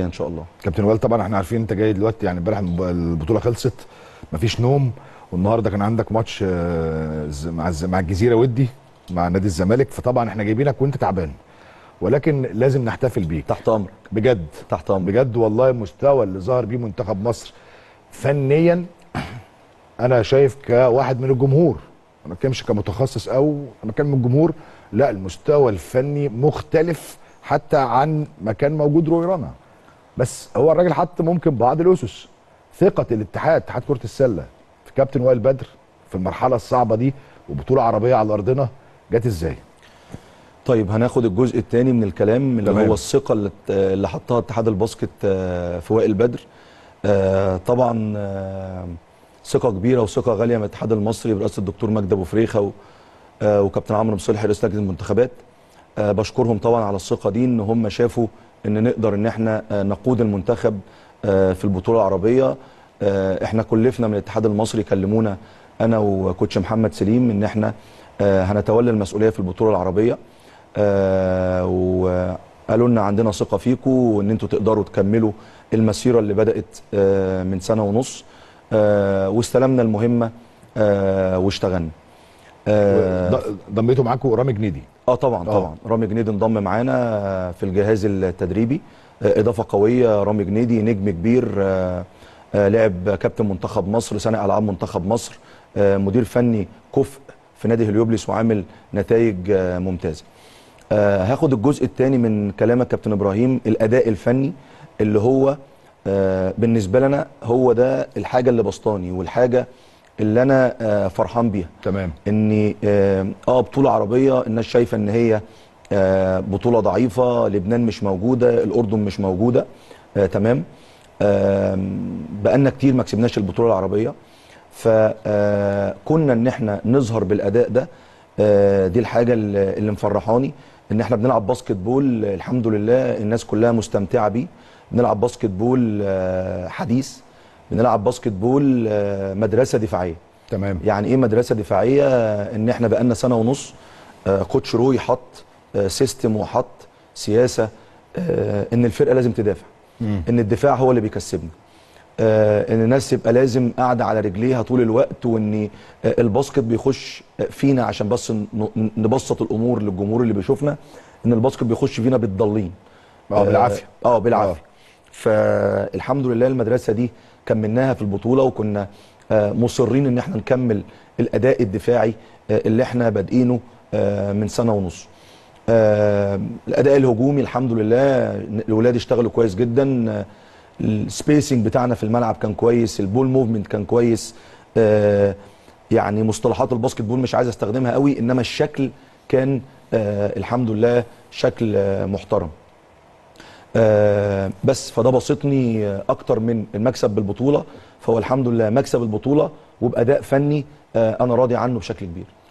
ان شاء الله. كابتن وائل طبعا احنا عارفين انت جاي دلوقتي، يعني امبارح البطوله خلصت مفيش نوم، والنهارده كان عندك ماتش مع الجزيره ودي مع نادي الزمالك، فطبعا احنا جايبينك وانت تعبان، ولكن لازم نحتفل بيك. تحت امرك بجد، تحت امرك بجد والله. المستوى اللي ظهر بيه منتخب مصر فنيا انا شايف كواحد من الجمهور، انا ما بتكلمش كمتخصص او انا بتكلم من الجمهور، لا المستوى الفني مختلف حتى عن ما كان موجود روي رانا، بس هو الراجل حط ممكن بعض الاسس، ثقه اتحاد كره السله في كابتن وائل بدر في المرحله الصعبه دي، وبطوله عربيه على ارضنا جت ازاي؟ طيب هناخد الجزء الثاني من الكلام اللي هو الثقه اللي حطها اتحاد الباسكت في وائل بدر. طبعا ثقه كبيره وثقه غاليه من الاتحاد المصري برئاسه الدكتور مجدي ابو فريخه وكابتن عمرو مصلحي رئيس لجنه المنتخبات. بشكرهم طبعا على الثقه دي، ان هم شافوا ان نقدر ان احنا نقود المنتخب في البطوله العربيه. احنا كلفنا من الاتحاد المصري، كلمونا انا وكوتش محمد سليم ان احنا هنتولى المسؤوليه في البطوله العربيه، وقالوا لنا عندنا ثقه فيكم وان انتوا تقدروا تكملوا المسيره اللي بدات من سنه ونص، واستلمنا المهمه واشتغلنا. ضميتوا معاكم رامي جنيدي؟ طبعا رامي جنيدي انضم معانا في الجهاز التدريبي، اضافه قويه. رامي جنيدي نجم كبير، لعب كابتن منتخب مصر، سنه العاب منتخب مصر، مدير فني كفء في نادي هليوبلس وعامل نتائج ممتازه. هاخد الجزء الثاني من كلامك كابتن ابراهيم، الاداء الفني اللي هو بالنسبه لنا هو ده الحاجه اللي بسطاني والحاجه اللي انا فرحان بيها. تمام. ان بطوله عربيه الناس شايفه ان هي بطوله ضعيفه، لبنان مش موجوده، الاردن مش موجوده، تمام. بقالنا كتير ما كسبناش البطوله العربيه، فكنا ان احنا نظهر بالاداء ده. دي الحاجه اللي مفرحاني، ان احنا بنلعب باسكت بول الحمد لله الناس كلها مستمتعه بيه. بنلعب باسكت بول حديث، بنلعب باسكت بول مدرسه دفاعيه. تمام. يعني ايه مدرسه دفاعيه؟ ان احنا بقالنا سنه ونص كوتش روي حط سيستم وحط سياسه ان الفرقه لازم تدافع، ان الدفاع هو اللي بيكسبنا، ان الناس تبقى لازم قاعده على رجليها طول الوقت، وان الباسكت بيخش فينا، عشان بس نبسط الامور للجمهور اللي بيشوفنا، ان الباسكت بيخش فينا بالضالين بالعافيه. بالعافيه. فالحمد لله المدرسه دي كملناها في البطوله، وكنا مصرين ان احنا نكمل الاداء الدفاعي اللي احنا بادئينه من سنه ونص. الاداء الهجومي الحمد لله الولاد اشتغلوا كويس جدا، السبيسنج بتاعنا في الملعب كان كويس، البول موفمنت كان كويس، يعني مصطلحات الباسكت بول مش عايز استخدمها قوي، انما الشكل كان الحمد لله شكل محترم. بس فده بسطني اكتر من المكسب بالبطوله، فهو الحمد لله مكسب البطوله وباداء فني انا راضي عنه بشكل كبير.